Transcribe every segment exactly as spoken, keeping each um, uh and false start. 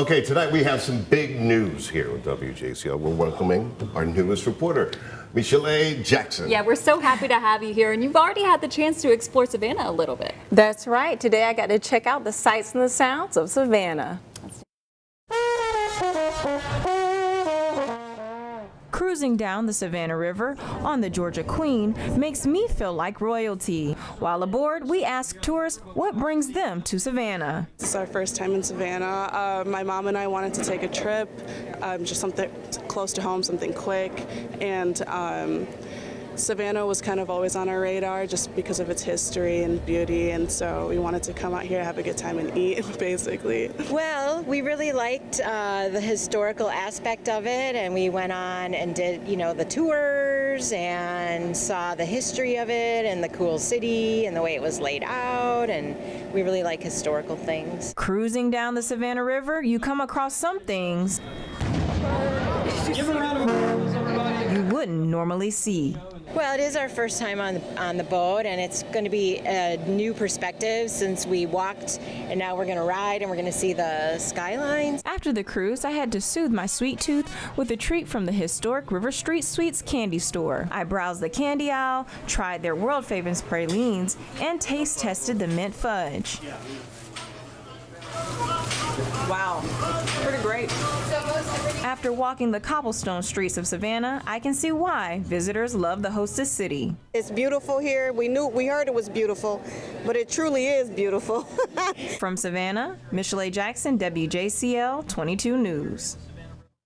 Okay, tonight we have some big news here with W J C L. We're welcoming our newest reporter, Michel'le Jackson. Yeah, we're so happy to have you here, and you've already had the chance to explore Savannah a little bit. That's right. Today I got to check out the sights and the sounds of Savannah. Cruising down the Savannah River on the Georgia Queen makes me feel like royalty. While aboard, we ask tourists what brings them to Savannah. This is our first time in Savannah. Uh, my mom and I wanted to take a trip, um, just something close to home, something quick. And um, Savannah was kind of always on our radar just because of its history and beauty. And so we wanted to come out here, have a good time and eat, basically. Well, we really liked uh, the historical aspect of it. And we went on and did, you know, the tours and saw the history of it and the cool city and the way it was laid out. And we really like historical things. Cruising down the Savannah River, you come across some things you wouldn't normally see. Well, it is our first time on the, on the boat, and it's going to be a new perspective since we walked, and now we're going to ride, and we're going to see the skylines. After the cruise, I had to soothe my sweet tooth with a treat from the historic River Street Sweets candy store. I browsed the candy aisle, tried their world-famous pralines, and taste-tested the mint fudge. Wow, pretty great. After walking the cobblestone streets of Savannah, I can see why visitors love the hostess city. It's beautiful here. We knew, we heard it was beautiful, but it truly is beautiful. From Savannah, Michel'le Jackson, W J C L twenty-two News.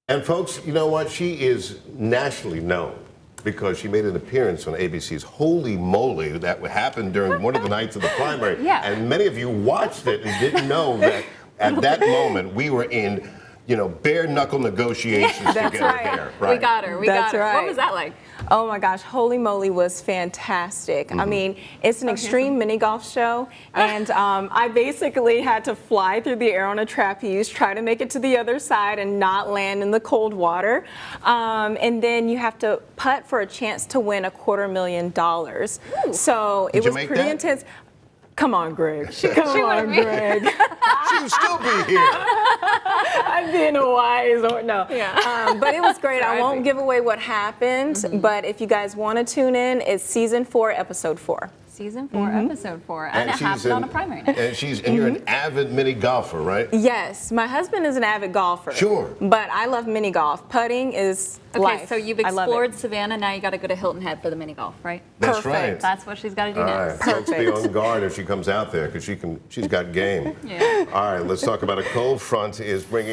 And folks, you know what? She is nationally known because she made an appearance on A B C's Holey Moley that happened during one of the nights of the primary. Yeah. And many of you watched it and didn't know that at that moment we were in, you know, bare knuckle negotiations yeah, that's together right. there. Right. We got her. We that's got her. Right. What was that like? Oh my gosh, Holey Moley was fantastic. Mm-hmm. I mean, it's an okay. extreme mini golf show, and um, I basically had to fly through the air on a trapeze, try to make it to the other side and not land in the cold water. Um, and then you have to putt for a chance to win a quarter million dollars. Ooh. So Did it was pretty that? intense. Come on, Greg. She, Come she on, Greg. She would still be here. I'd be in Hawaii. So, no. Yeah. Um, but it was great. I won't give away what happened, mm-hmm. but if you guys want to tune in, it's season four, episode four. Season four, mm-hmm. episode four, and, and it happened in, on a primary night. And she's and mm-hmm. you're an avid mini golfer, right? Yes, my husband is an avid golfer. Sure. But I love mini golf. Putting is okay, life. Okay, so you've explored Savannah. Now you got to go to Hilton Head for the mini golf, right? That's Perfect. right. That's what she's got to do All next. Right. Perfect. So let's be on guard if she comes out there because she can. She's got game. Yeah. All right. Let's talk about a cold front is bringing.